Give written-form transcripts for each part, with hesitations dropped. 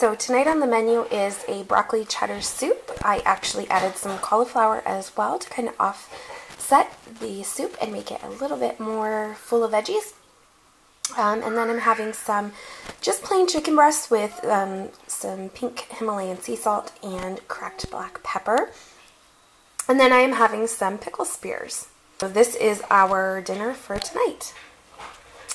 So tonight on the menu is a broccoli cheddar soup. I actually added some cauliflower as well to kind of offset the soup and make it a little bit more full of veggies. And then I'm having some just plain chicken breasts with some pink Himalayan sea salt and cracked black pepper. And then I am having some pickle spears. So this is our dinner for tonight.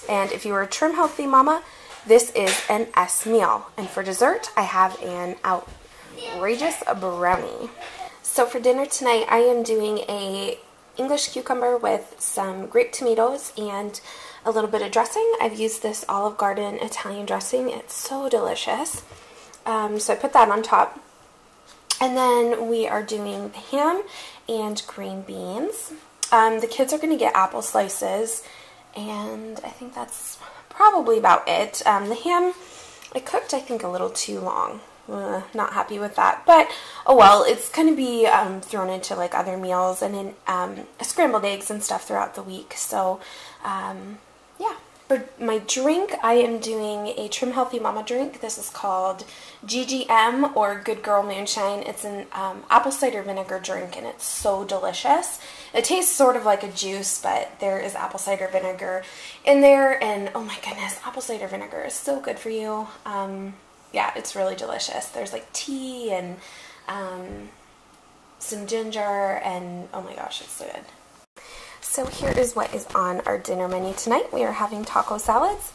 And if you are a Trim Healthy Mama, this is an S meal. And for dessert, I have an outrageous brownie. So for dinner tonight, I am doing a English cucumber with some grape tomatoes and a little bit of dressing. I've used this Olive Garden Italian dressing. It's so delicious. So I put that on top. And then we are doing the ham and green beans. The kids are going to get apple slices, and I think that's probably about it. The ham, I cooked, I think, a little too long. Not happy with that, but oh well, it's going to be thrown into like other meals and in scrambled eggs and stuff throughout the week. So yeah. For my drink, I am doing a Trim Healthy Mama drink. This is called GGM or Good Girl Moonshine. It's an apple cider vinegar drink, and it's so delicious. It tastes sort of like a juice, but there is apple cider vinegar in there, and oh my goodness, apple cider vinegar is so good for you. Yeah, it's really delicious. There's like tea and some ginger, and oh my gosh, it's so good. So here is what is on our dinner menu tonight. We are having taco salads.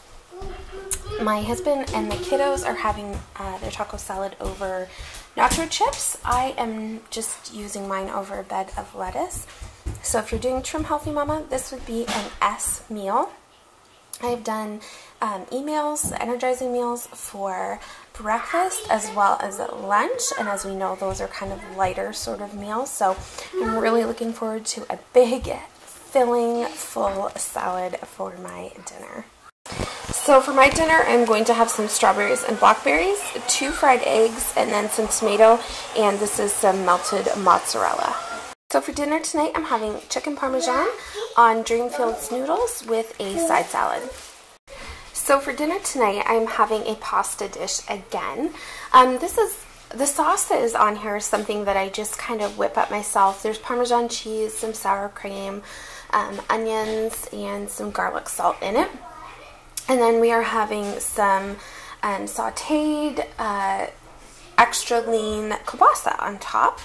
My husband and the kiddos are having their taco salad over nacho chips. I am just using mine over a bed of lettuce. So if you're doing Trim Healthy Mama, this would be an S meal. I've done emails, energizing meals for breakfast as well as lunch, and as we know, those are kind of lighter sort of meals. So I'm really looking forward to a big filling full salad for my dinner. So for my dinner, I'm going to have some strawberries and blackberries, 2 fried eggs, and then some tomato, and this is some melted mozzarella. So for dinner tonight, I'm having chicken parmesan on Dreamfield's noodles with a side salad. So for dinner tonight, I'm having a pasta dish again. The sauce that is on here is something that I just kind of whip up myself. There's Parmesan cheese, some sour cream, onions, and some garlic salt in it. And then we are having some sauteed extra lean kielbasa on top.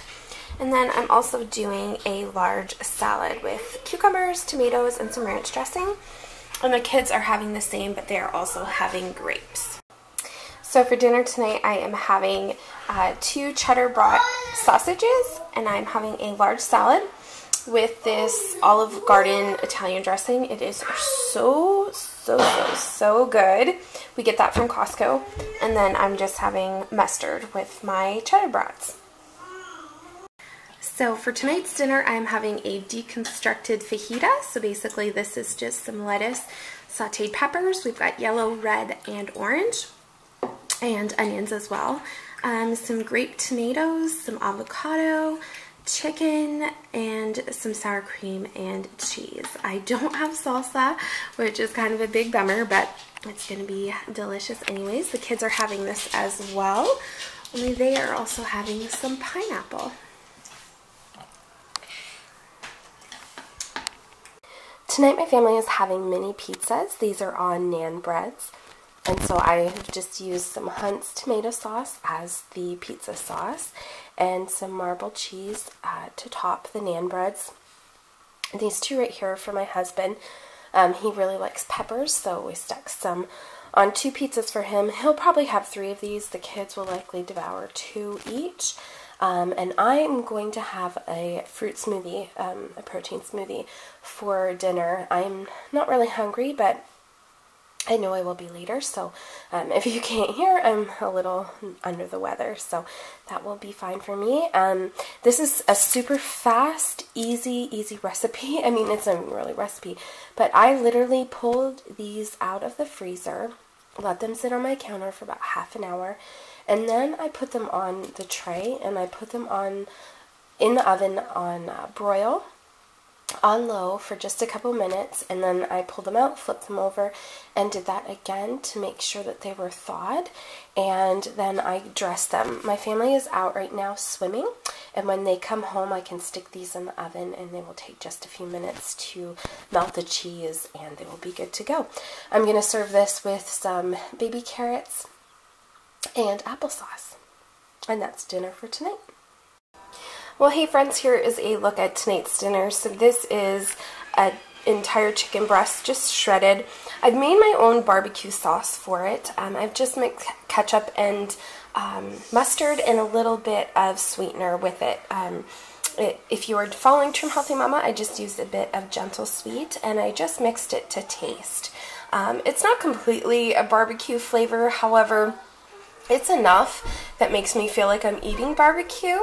And then I'm also doing a large salad with cucumbers, tomatoes, and some ranch dressing. And the kids are having the same, but they are also having grapes. So for dinner tonight, I am having 2 cheddar brat sausages, and I'm having a large salad with this Olive Garden Italian dressing. It is so, so, so, so good. We get that from Costco. And then I'm just having mustard with my cheddar brats. So for tonight's dinner, I'm having a deconstructed fajita. So basically this is just some lettuce, sauteed peppers. We've got yellow, red, and orange, and onions as well, some grape tomatoes, some avocado, chicken, and some sour cream and cheese. I don't have salsa, which is kind of a big bummer, but it's going to be delicious anyways. The kids are having this as well, only they are also having some pineapple. Tonight my family is having mini pizzas. These are on naan breads. And so I have just used some Hunt's tomato sauce as the pizza sauce and some marble cheese to top the naan breads. These 2 right here are for my husband. He really likes peppers, so we stuck some on 2 pizzas for him. He'll probably have 3 of these. The kids will likely devour 2 each. And I am going to have a fruit smoothie, a protein smoothie for dinner. I'm not really hungry, but I know I will be later, so if you can't hear, I'm a little under the weather, so that will be fine for me. This is a super fast, easy recipe. I mean, it's not really a recipe, but I literally pulled these out of the freezer, let them sit on my counter for about half an hour, and then I put them on the tray, and I put them in the oven on broil on low for just a couple minutes, and then I pulled them out, flipped them over, and did that again to make sure that they were thawed, and then I dressed them. My family is out right now swimming, and when they come home I can stick these in the oven and they will take just a few minutes to melt the cheese and they will be good to go. I'm going to serve this with some baby carrots and applesauce, and that's dinner for tonight. Well, hey friends, here is a look at tonight's dinner. So this is an entire chicken breast, just shredded. I've made my own barbecue sauce for it. I've just mixed ketchup and mustard and a little bit of sweetener with it. If you are following Trim Healthy Mama, I just used a bit of Gentle Sweet, and I just mixed it to taste. It's not completely a barbecue flavor, however, it's enough that makes me feel like I'm eating barbecue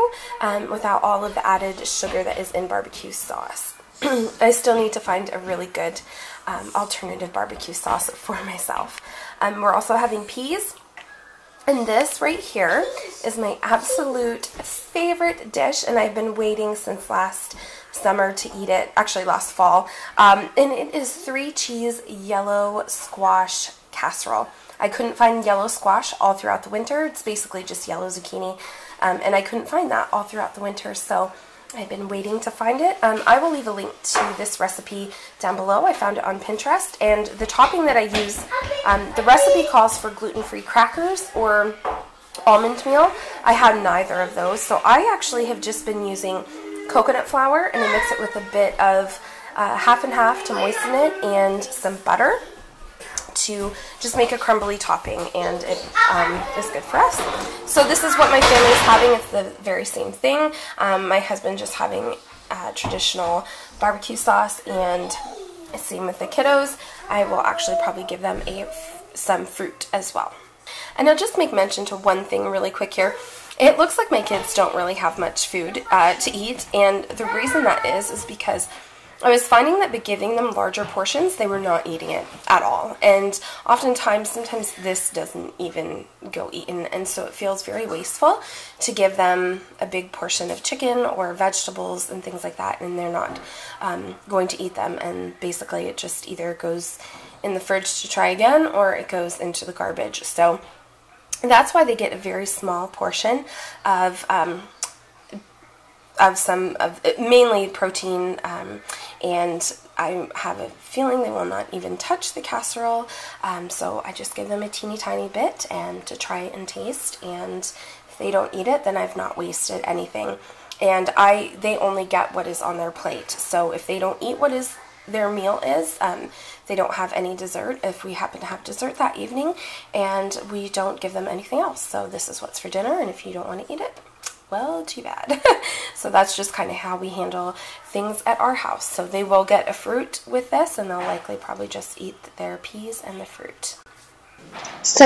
without all of the added sugar that is in barbecue sauce. I still need to find a really good alternative barbecue sauce for myself. We're also having peas, and this right here is my absolute favorite dish, and I've been waiting since last summer to eat it, actually last fall, and it is 3-cheese yellow squash casserole. I couldn't find yellow squash all throughout the winter. It's basically just yellow zucchini, and I couldn't find that all throughout the winter, so I've been waiting to find it. I will leave a link to this recipe down below. I found it on Pinterest, and the topping that I use, the recipe calls for gluten-free crackers or almond meal. I had neither of those, so I actually have just been using coconut flour, and I mix it with a bit of half and half to moisten it, and some butter to just make a crumbly topping, and it is good for us. So this is what my family is having. It's the very same thing. My husband just having traditional barbecue sauce, and same with the kiddos. I will actually probably give them some fruit as well. And I'll just make mention to one thing really quick here. It looks like my kids don't really have much food to eat, and the reason that is because I was finding that by giving them larger portions, they were not eating it at all. And oftentimes, sometimes this doesn't even go eaten, and so it feels very wasteful to give them a big portion of chicken or vegetables and things like that, and they're not going to eat them, and basically it just either goes in the fridge to try again, or it goes into the garbage. So that's why they get a very small portion of some of mainly protein, and I have a feeling they will not even touch the casserole, so I just give them a teeny tiny bit and to try and taste, and if they don't eat it, then I've not wasted anything. And they only get what is on their plate, so if they don't eat what is their meal is, they don't have any dessert if we happen to have dessert that evening, and we don't give them anything else. So this is what's for dinner, and if you don't want to eat it, well, too bad. So that's just kind of how we handle things at our house. So they will get a fruit with this, and they'll likely probably just eat their peas and the fruit. So